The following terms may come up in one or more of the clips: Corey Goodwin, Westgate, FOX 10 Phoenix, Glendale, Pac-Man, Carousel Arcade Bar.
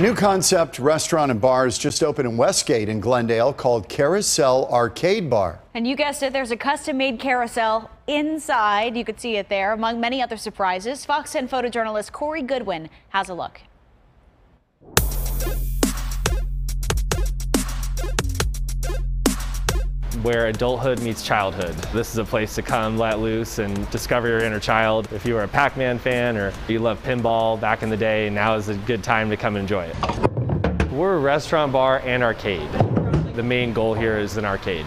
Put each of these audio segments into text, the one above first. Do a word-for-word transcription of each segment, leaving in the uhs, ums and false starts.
New concept restaurant and bars just opened in Westgate in Glendale called Carousel Arcade Bar. And you guessed it, there's a custom-made carousel inside. You could see it there. Among many other surprises, Fox ten photojournalist Corey Goodwin has a look. Where adulthood meets childhood. This is a place to come, let loose, and discover your inner child. If you were a Pac-Man fan or you loved pinball back in the day, now is a good time to come enjoy it. We're a restaurant, bar, and arcade. The main goal here is an arcade.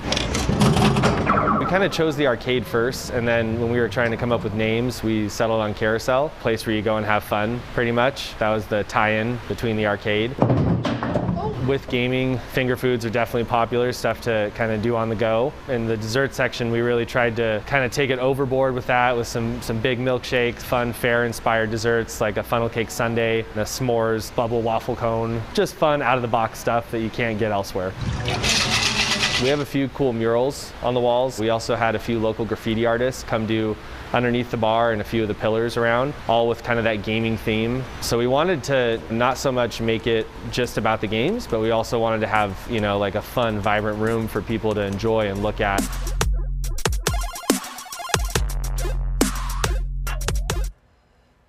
We kind of chose the arcade first, and then when we were trying to come up with names, we settled on Carousel, a place where you go and have fun, pretty much. That was the tie-in between the arcade. With gaming, finger foods are definitely popular, stuff to kind of do on the go. In the dessert section, we really tried to kind of take it overboard with that, with some, some big milkshakes, fun fair-inspired desserts, like a funnel cake sundae, and a s'mores bubble waffle cone. Just fun, out-of-the-box stuff that you can't get elsewhere. We have a few cool murals on the walls. We also had a few local graffiti artists come do underneath the bar and a few of the pillars around, all with kind of that gaming theme. So we wanted to not so much make it just about the games, but we also wanted to have, you know, like a fun, vibrant room for people to enjoy and look at.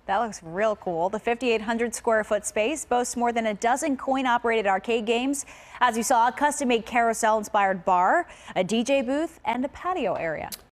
That looks real cool. The fifty-eight hundred square foot space boasts more than a dozen coin operated arcade games. As you saw, a custom made carousel inspired bar, a D J booth, and a patio area.